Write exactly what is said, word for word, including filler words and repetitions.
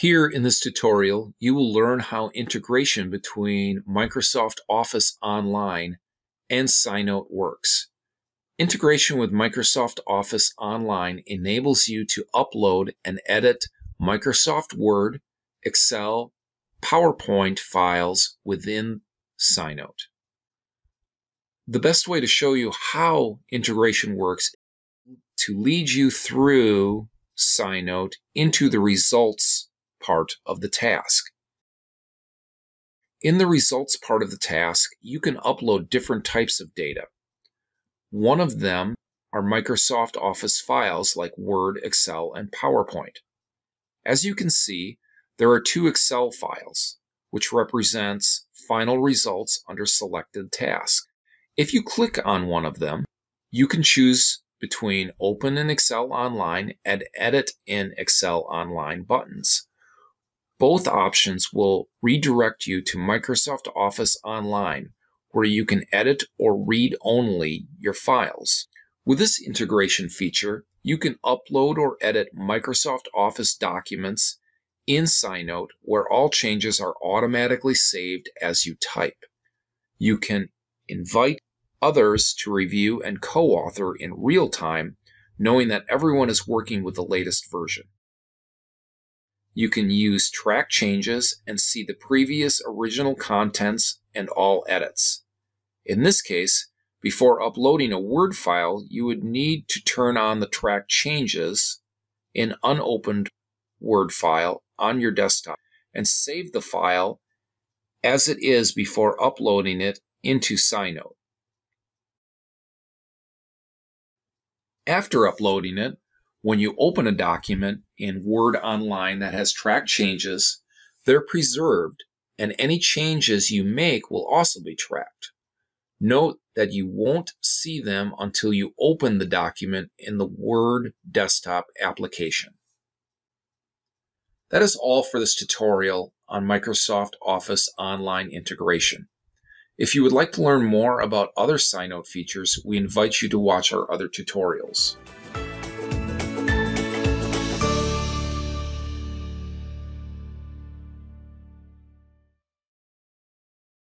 Here in this tutorial, you will learn how integration between Microsoft Office Online and SciNote works. Integration with Microsoft Office Online enables you to upload and edit Microsoft Word, Excel, PowerPoint files within SciNote. The best way to show you how integration works is to lead you through SciNote into the results part of the task. In the results part of the task, you can upload different types of data. One of them are Microsoft Office files like Word, Excel, and PowerPoint. As you can see, there are two Excel files, which represents final results under selected task. If you click on one of them, you can choose between Open in Excel Online and Edit in Excel Online buttons. Both options will redirect you to Microsoft Office Online, where you can edit or read only your files. With this integration feature, you can upload or edit Microsoft Office documents in SciNote, where all changes are automatically saved as you type. You can invite others to review and co-author in real time, knowing that everyone is working with the latest version. You can use Track Changes and see the previous original contents and all edits. In this case, before uploading a Word file, you would need to turn on the Track Changes in unopened Word file on your desktop and save the file as it is before uploading it into SciNote. After uploading it, when you open a document in Word Online that has track changes, they're preserved, and any changes you make will also be tracked. Note that you won't see them until you open the document in the Word desktop application. That is all for this tutorial on Microsoft Office Online integration. If you would like to learn more about other SciNote features, we invite you to watch our other tutorials.